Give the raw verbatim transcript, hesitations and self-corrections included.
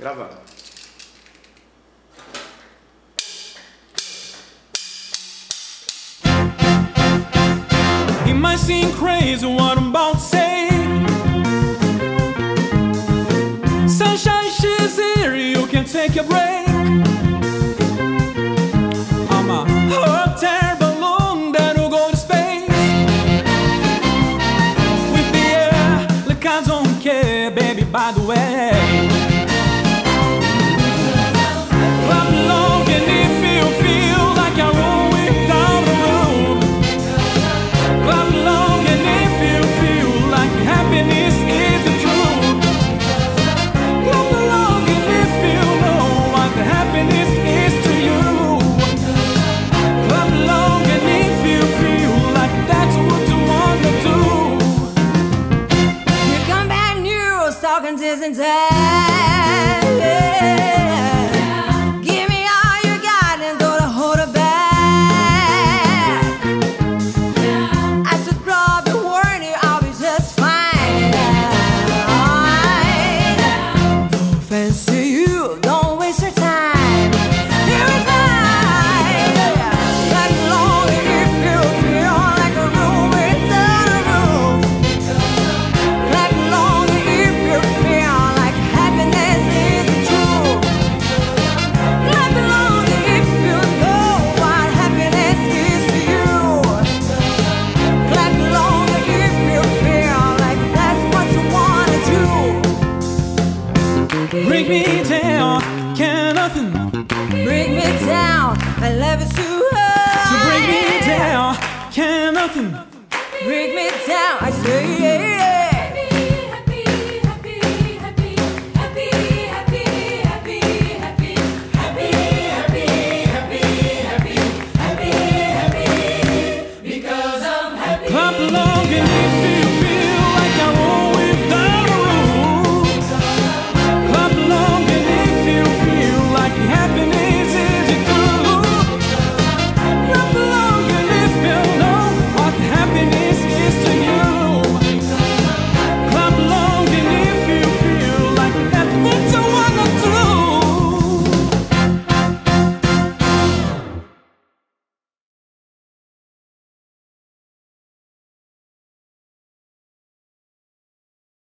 Gravando. It might seem crazy what I'm about to say. Sunshine, she's here, you can take a break. I'm a hot air balloon that will go to space. With the air, like I don't care, baby, by the way. Isn't that? Yeah. Give me all you got and don't hold it back. Yeah. I should probably warn you, I'll be just fine. Yeah. No offense to you, don't waste your time. Here is mine. Let it alone if you feel like a room without a roof. Let it alone if you feel. Break me down, can't nothing break me down, I love you so hard. So break me down, can't nothing break me down, I say yeah.